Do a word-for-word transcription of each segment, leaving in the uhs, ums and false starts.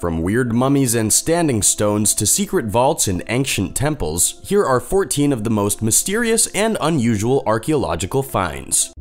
From weird mummies and standing stones to secret vaults and ancient temples, here are fourteen of the most mysterious and unusual archaeological finds.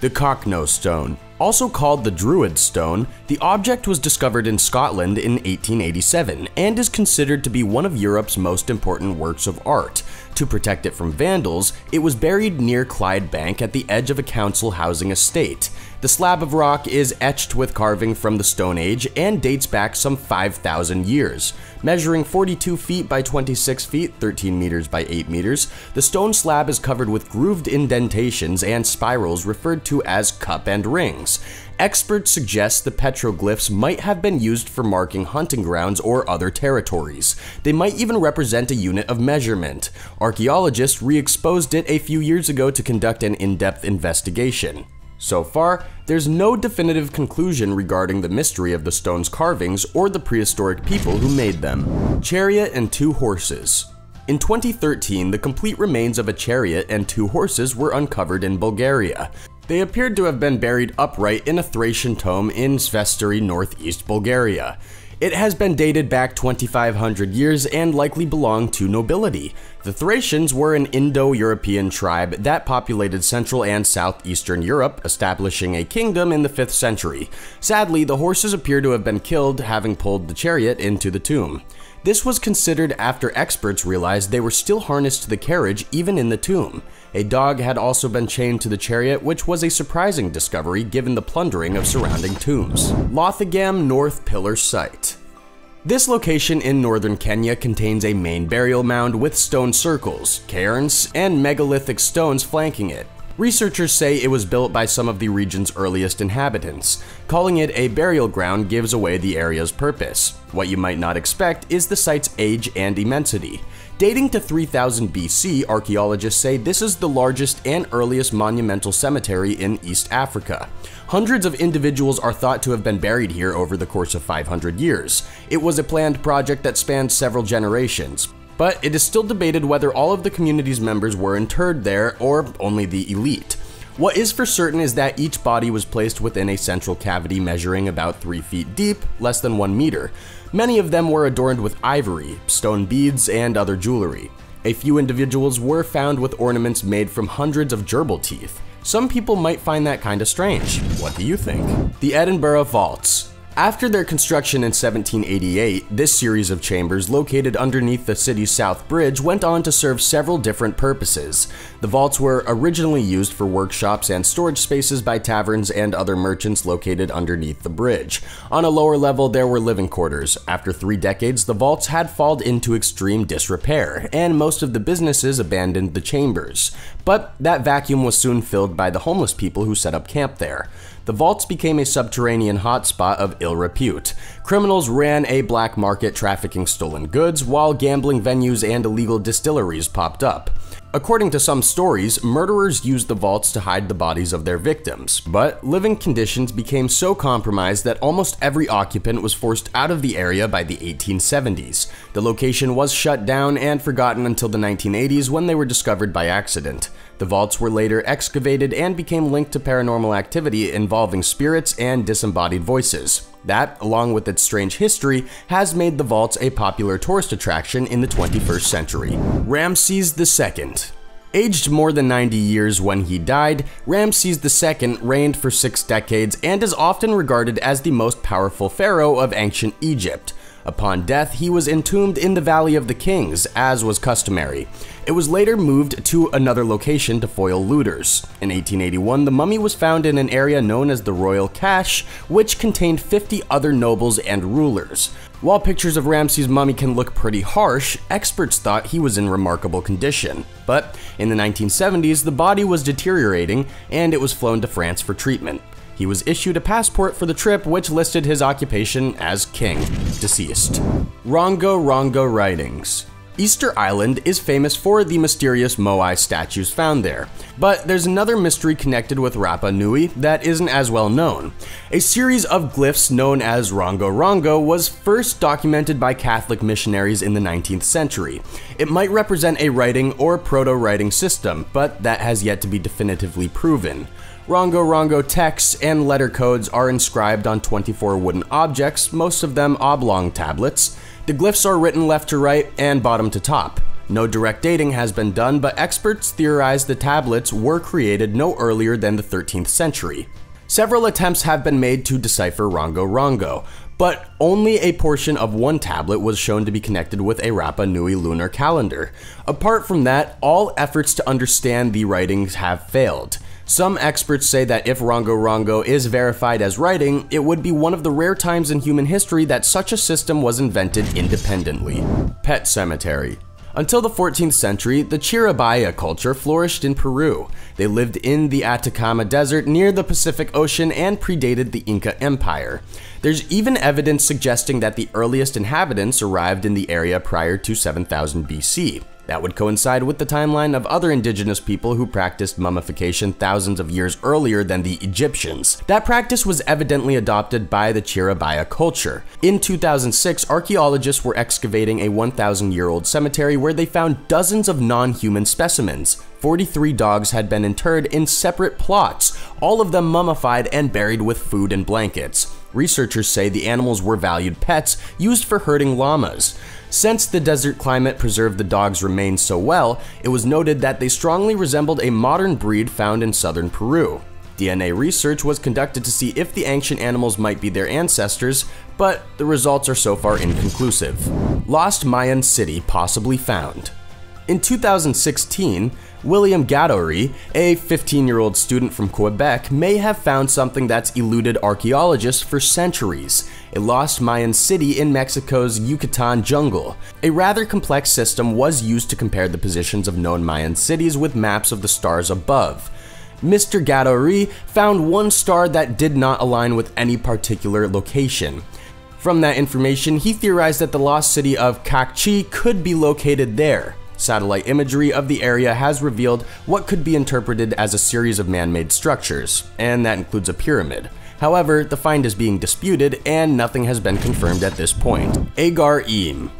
The Cochno Stone. Also called the Druid Stone, the object was discovered in Scotland in eighteen eighty-seven and is considered to be one of Europe's most important works of art. To protect it from vandals, it was buried near Clydebank at the edge of a council housing estate. The slab of rock is etched with carving from the Stone Age and dates back some five thousand years. Measuring forty-two feet by twenty-six feet, thirteen meters by eight meters, the stone slab is covered with grooved indentations and spirals referred to as cup and rings. Experts suggest the petroglyphs might have been used for marking hunting grounds or other territories. They might even represent a unit of measurement. Archaeologists re-exposed it a few years ago to conduct an in-depth investigation. So far, there's no definitive conclusion regarding the mystery of the stone's carvings or the prehistoric people who made them. Chariot and two horses. In twenty thirteen, the complete remains of a chariot and two horses were uncovered in Bulgaria. They appeared to have been buried upright in a Thracian tomb in Svestari, northeast Bulgaria. It has been dated back twenty-five hundred years and likely belonged to nobility. The Thracians were an Indo-European tribe that populated Central and Southeastern Europe, establishing a kingdom in the fifth century. Sadly, the horses appear to have been killed, having pulled the chariot into the tomb. This was considered after experts realized they were still harnessed to the carriage even in the tomb. A dog had also been chained to the chariot, which was a surprising discovery given the plundering of surrounding tombs. Lothagam North Pillar Site. This location in northern Kenya contains a main burial mound with stone circles, cairns, and megalithic stones flanking it. Researchers say it was built by some of the region's earliest inhabitants. Calling it a burial ground gives away the area's purpose. What you might not expect is the site's age and immensity. Dating to three thousand B C, archaeologists say this is the largest and earliest monumental cemetery in East Africa. Hundreds of individuals are thought to have been buried here over the course of five hundred years. It was a planned project that spanned several generations. But it is still debated whether all of the community's members were interred there or only the elite. What is for certain is that each body was placed within a central cavity measuring about three feet deep, less than one meter. Many of them were adorned with ivory, stone beads, and other jewelry. A few individuals were found with ornaments made from hundreds of gerbil teeth. Some people might find that kind of strange. What do you think? The Edinburgh Vaults. After their construction in seventeen eighty-eight, this series of chambers located underneath the city's South Bridge went on to serve several different purposes. The vaults were originally used for workshops and storage spaces by taverns and other merchants located underneath the bridge. On a lower level, there were living quarters. After three decades, the vaults had fallen into extreme disrepair, and most of the businesses abandoned the chambers. But that vacuum was soon filled by the homeless people who set up camp there. The vaults became a subterranean hotspot of ill repute. Criminals ran a black market trafficking stolen goods, while gambling venues and illegal distilleries popped up. According to some stories, murderers used the vaults to hide the bodies of their victims, but living conditions became so compromised that almost every occupant was forced out of the area by the eighteen seventies. The location was shut down and forgotten until the nineteen eighties when they were discovered by accident. The vaults were later excavated and became linked to paranormal activity involving spirits and disembodied voices. That, along with its strange history, has made the vaults a popular tourist attraction in the twenty-first century. Ramses the Second. Aged more than ninety years when he died, Ramses the Second reigned for six decades and is often regarded as the most powerful pharaoh of ancient Egypt. Upon death, he was entombed in the Valley of the Kings, as was customary. It was later moved to another location to foil looters. In eighteen eighty-one, the mummy was found in an area known as the Royal Cache, which contained fifty other nobles and rulers. While pictures of Ramses' mummy can look pretty harsh, experts thought he was in remarkable condition. But in the nineteen seventies, the body was deteriorating, and it was flown to France for treatment. He was issued a passport for the trip, which listed his occupation as king, deceased. Rongo Rongo writings. Easter Island is famous for the mysterious Moai statues found there. But there's another mystery connected with Rapa Nui that isn't as well known. A series of glyphs known as Rongo Rongo was first documented by Catholic missionaries in the nineteenth century. It might represent a writing or proto-writing system, but that has yet to be definitively proven. Rongo Rongo texts and letter codes are inscribed on twenty-four wooden objects, most of them oblong tablets. The glyphs are written left to right and bottom to top. No direct dating has been done, but experts theorize the tablets were created no earlier than the thirteenth century. Several attempts have been made to decipher Rongo Rongo, but only a portion of one tablet was shown to be connected with a Rapa Nui lunar calendar. Apart from that, all efforts to understand the writings have failed. Some experts say that if Rongo Rongo is verified as writing, it would be one of the rare times in human history that such a system was invented independently. Pet cemetery. Until the fourteenth century, the Chiribaya culture flourished in Peru. They lived in the Atacama Desert near the Pacific Ocean and predated the Inca Empire. There's even evidence suggesting that the earliest inhabitants arrived in the area prior to seven thousand B C. That would coincide with the timeline of other indigenous people who practiced mummification thousands of years earlier than the Egyptians. That practice was evidently adopted by the Chiribaya culture. In two thousand six, archaeologists were excavating a one thousand year old cemetery where they found dozens of non-human specimens. forty-three dogs had been interred in separate plots, all of them mummified and buried with food and blankets. Researchers say the animals were valued pets used for herding llamas. Since the desert climate preserved the dogs' remains so well, it was noted that they strongly resembled a modern breed found in southern Peru. D N A research was conducted to see if the ancient animals might be their ancestors, but the results are so far inconclusive. Lost Mayan city possibly found. In two thousand sixteen, William Gadoury, a fifteen year old student from Quebec, may have found something that's eluded archaeologists for centuries: a lost Mayan city in Mexico's Yucatan jungle. A rather complex system was used to compare the positions of known Mayan cities with maps of the stars above. Mister Gadoury found one star that did not align with any particular location. From that information, he theorized that the lost city of K'aak' Chi' could be located there. Satellite imagery of the area has revealed what could be interpreted as a series of man-made structures, and that includes a pyramid. However, the find is being disputed, and nothing has been confirmed at this point. Agartha.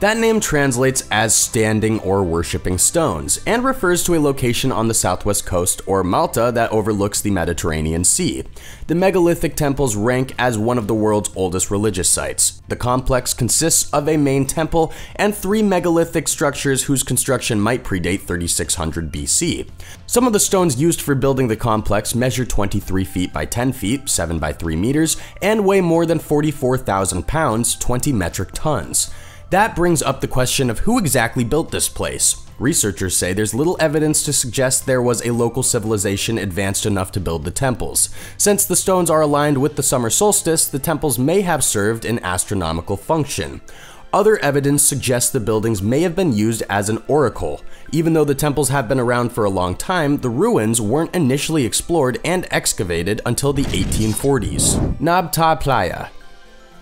That name translates as standing or worshipping stones, and refers to a location on the southwest coast or Malta that overlooks the Mediterranean Sea. The megalithic temples rank as one of the world's oldest religious sites. The complex consists of a main temple and three megalithic structures whose construction might predate thirty-six hundred B C. Some of the stones used for building the complex measure twenty-three feet by ten feet, seven by three meters, and weigh more than forty-four thousand pounds, twenty metric tons. That brings up the question of who exactly built this place. Researchers say there's little evidence to suggest there was a local civilization advanced enough to build the temples. Since the stones are aligned with the summer solstice, the temples may have served an astronomical function. Other evidence suggests the buildings may have been used as an oracle. Even though the temples have been around for a long time, the ruins weren't initially explored and excavated until the eighteen forties. Nabta Playa.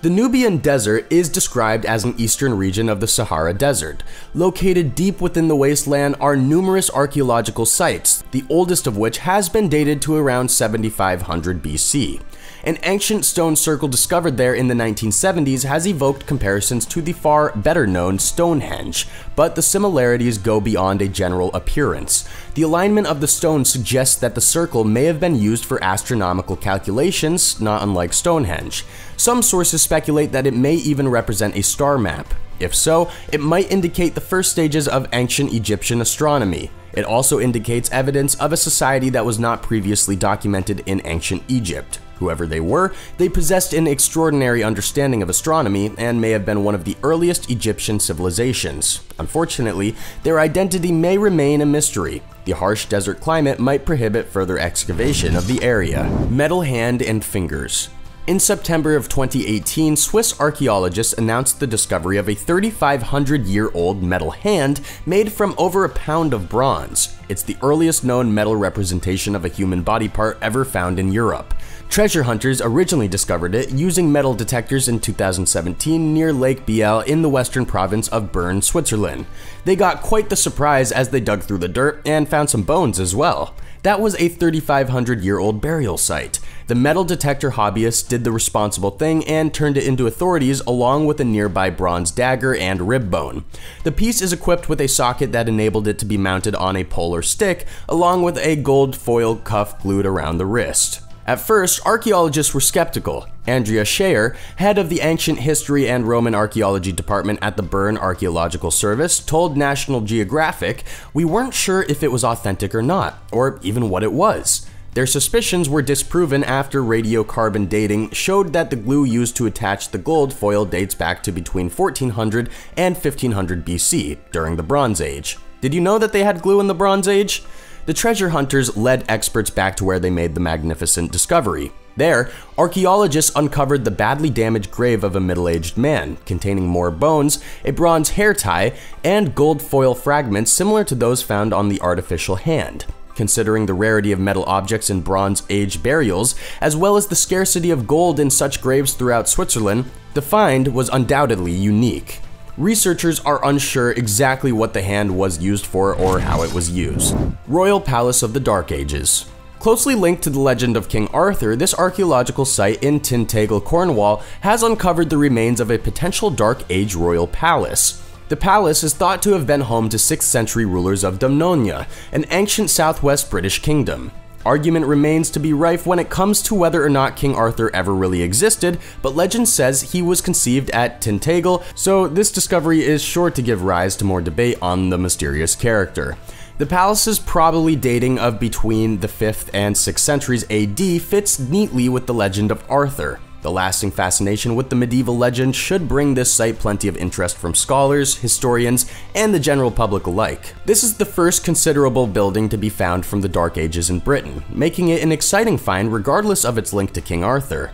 The Nubian Desert is described as an eastern region of the Sahara Desert. Located deep within the wasteland are numerous archaeological sites, the oldest of which has been dated to around seventy-five hundred B C. An ancient stone circle discovered there in the nineteen seventies has evoked comparisons to the far better-known Stonehenge, but the similarities go beyond a general appearance. The alignment of the stone suggests that the circle may have been used for astronomical calculations, not unlike Stonehenge. Some sources speculate that it may even represent a star map. If so, it might indicate the first stages of ancient Egyptian astronomy. It also indicates evidence of a society that was not previously documented in ancient Egypt. Whoever they were, they possessed an extraordinary understanding of astronomy and may have been one of the earliest Egyptian civilizations. Unfortunately, their identity may remain a mystery. The harsh desert climate might prohibit further excavation of the area. Metal hand and fingers. In September of twenty eighteen, Swiss archaeologists announced the discovery of a thirty-five hundred year old metal hand made from over a pound of bronze. It's the earliest known metal representation of a human body part ever found in Europe. Treasure hunters originally discovered it using metal detectors in two thousand seventeen near Lake Biel in the western province of Bern, Switzerland. They got quite the surprise as they dug through the dirt and found some bones as well. That was a thirty-five hundred year old burial site. The metal detector hobbyists did the responsible thing and turned it into authorities along with a nearby bronze dagger and rib bone. The piece is equipped with a socket that enabled it to be mounted on a pole or stick, along with a gold foil cuff glued around the wrist. At first, archaeologists were skeptical. Andrea Scheyer, head of the Ancient History and Roman Archaeology Department at the Bern Archaeological Service, told National Geographic, "We weren't sure if it was authentic or not, or even what it was." Their suspicions were disproven after radiocarbon dating showed that the glue used to attach the gold foil dates back to between fourteen hundred and fifteen hundred B C, during the Bronze Age. Did you know that they had glue in the Bronze Age? The treasure hunters led experts back to where they made the magnificent discovery. There, archaeologists uncovered the badly damaged grave of a middle-aged man, containing more bones, a bronze hair tie, and gold foil fragments similar to those found on the artificial hand. Considering the rarity of metal objects in Bronze Age burials, as well as the scarcity of gold in such graves throughout Switzerland, the find was undoubtedly unique. Researchers are unsure exactly what the hand was used for or how it was used. Royal Palace of the Dark Ages. Closely linked to the legend of King Arthur, this archaeological site in Tintagel, Cornwall, has uncovered the remains of a potential Dark Age royal palace. The palace is thought to have been home to sixth century rulers of Dumnonia, an ancient southwest British kingdom. Argument remains to be rife when it comes to whether or not King Arthur ever really existed, but legend says he was conceived at Tintagel, so this discovery is sure to give rise to more debate on the mysterious character. The palace's probably dating of between the fifth and sixth centuries A D fits neatly with the legend of Arthur. The lasting fascination with the medieval legend should bring this site plenty of interest from scholars, historians, and the general public alike. This is the first considerable building to be found from the Dark Ages in Britain, making it an exciting find regardless of its link to King Arthur.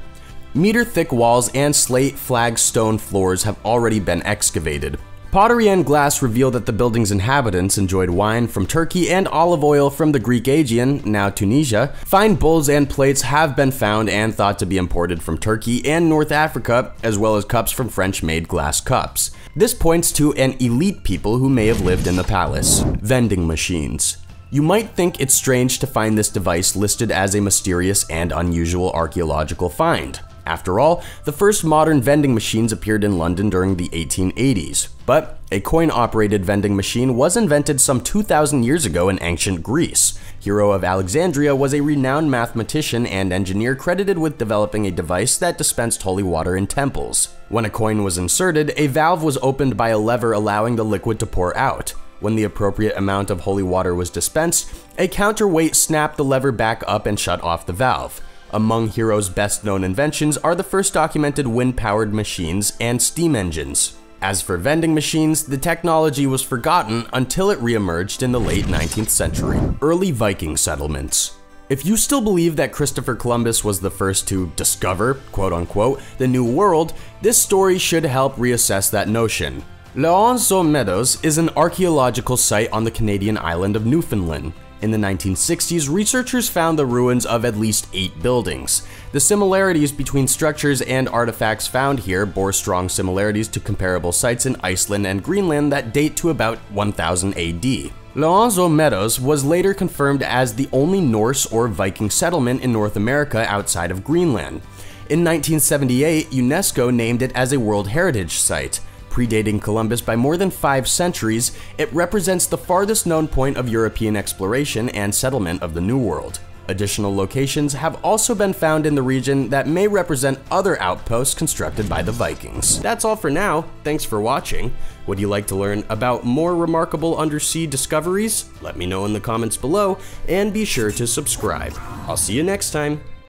Meter-thick walls and slate flagstone floors have already been excavated. Pottery and glass reveal that the building's inhabitants enjoyed wine from Turkey and olive oil from the Greek Aegean, now Tunisia. Fine bowls and plates have been found and thought to be imported from Turkey and North Africa, as well as cups from French-made glass cups. This points to an elite people who may have lived in the palace. Vending machines. You might think it's strange to find this device listed as a mysterious and unusual archaeological find. After all, the first modern vending machines appeared in London during the eighteen eighties, but a coin-operated vending machine was invented some two thousand years ago in ancient Greece. Hero of Alexandria was a renowned mathematician and engineer credited with developing a device that dispensed holy water in temples. When a coin was inserted, a valve was opened by a lever allowing the liquid to pour out. When the appropriate amount of holy water was dispensed, a counterweight snapped the lever back up and shut off the valve. Among Hero's best-known inventions are the first documented wind-powered machines and steam engines. As for vending machines, the technology was forgotten until it re-emerged in the late nineteenth century. Early Viking settlements. If you still believe that Christopher Columbus was the first to discover, quote-unquote, the New World, this story should help reassess that notion. L'Anse aux Meadows is an archaeological site on the Canadian island of Newfoundland. In the nineteen sixties, researchers found the ruins of at least eight buildings. The similarities between structures and artifacts found here bore strong similarities to comparable sites in Iceland and Greenland that date to about one thousand A D. L'Anse aux Meadows was later confirmed as the only Norse or Viking settlement in North America outside of Greenland. In nineteen seventy-eight, UNESCO named it as a World Heritage Site. Predating Columbus by more than five centuries, it represents the farthest known point of European exploration and settlement of the New World. Additional locations have also been found in the region that may represent other outposts constructed by the Vikings. That's all for now. Thanks for watching. Would you like to learn about more remarkable undersea discoveries? Let me know in the comments below, and be sure to subscribe. I'll see you next time.